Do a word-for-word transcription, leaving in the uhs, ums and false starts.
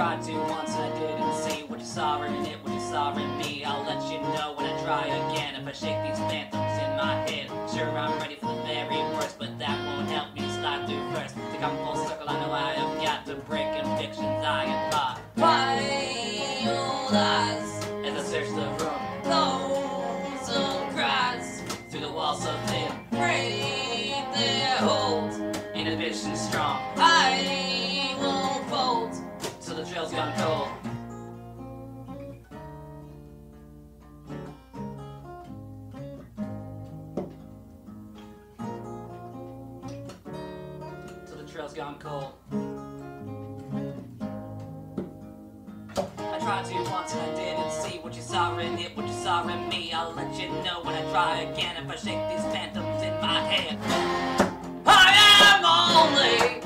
tried to once and I didn't see what you saw in it, what you saw in me. I'll let you know when I try again if I shake these phantoms in my head. Sure, I'm ready for the very worst, but that won't help me slide through first. Think I'm full circle, I know I have got to break convictions I imply. Wild eyes as I search the room, those of cries through the walls of thin, break their hold, inhibition strong. I till the trail's gone cold. Till the trail's gone cold. I tried to once and I didn't see what you saw in it, what you saw in me. I'll let you know when I try again if I shake these phantoms in my head. I am only